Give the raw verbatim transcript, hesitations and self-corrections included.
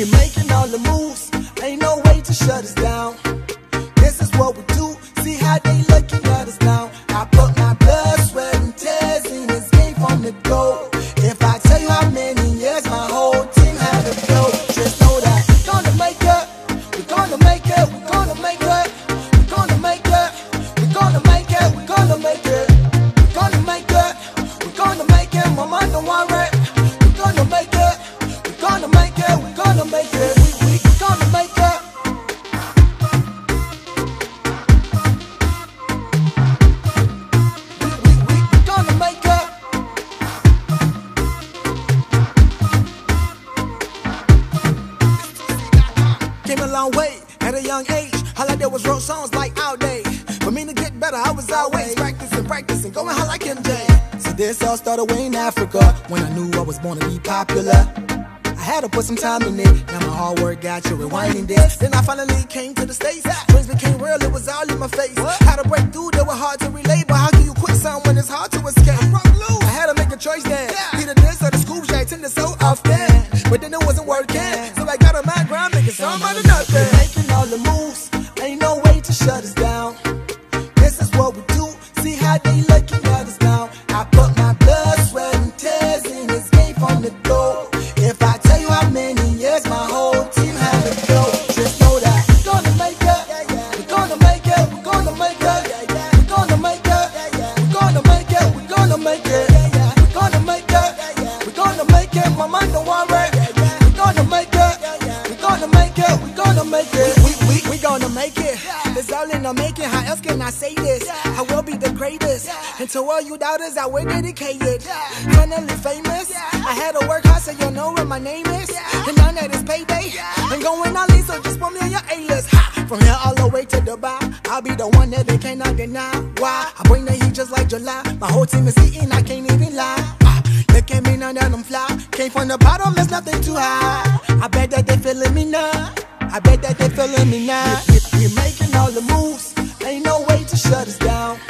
You're making all the moves, ain't no way to shut us down. This is what we do, see how they looking at us now. I put my blood, sweat and tears in this game from the go. If I tell you how many years my whole team had to go, just know that we're gonna make it, we're gonna make it, we're gonna make it, we're gonna make it, we're gonna make it, we're gonna make it, we're gonna make it, we're gonna make it, my mind don't worry, we're gonna make it, we're gonna make it, we're gonna make it. Came a long way at a young age. All I did was wrote songs like all day. For me to get better, I was always practicing, practicing, going hard like M J. So this all started way in Africa, when I knew I was born to be popular. I had to put some time in it. Now my hard work got you rewinding this. Then I finally came to the States. Dreams became real, it was all in my face. How to break through, they were hard to relate. But how can you quit something when it's hard to escape? I had to make a choice then. Either this or the schools I attended so often. But then it wasn't working, so I got on my grind, making some out of nothing. We're making all the moves, ain't no way to shut us down. This is what we do, see how they looking at us now. I put my blood, sweat and tears in this game from the go. If I tell you how many years my whole team had to go, just know that we're gonna make it, we're gonna make it, we're gonna make it, we're gonna make it, we're gonna make it, we're gonna make it, we're gonna make it, we're gonna make it, my mind don't worry. Make it. We, we, we, we gonna make it. Yeah. It's all in the making. How else can I say this? Yeah. I will be the greatest. Yeah. And to all you doubters, I will dedicate it. Yeah. Finally famous. Yeah. I had to work hard so you know what my name is. Yeah. And now that it's payday, yeah. I'm going all in, so just put me on your A-list. Ha! From here all the way to Dubai, I'll be the one that they cannot deny. Why? I bring the heat just like July. My whole team is eating, I can't even lie. Look at me now that I'm fly. Came from the bottom, there's nothing too high. I bet that they feeling me now. I bet that they feelin' me now. We're making all the moves, ain't no way to shut us down.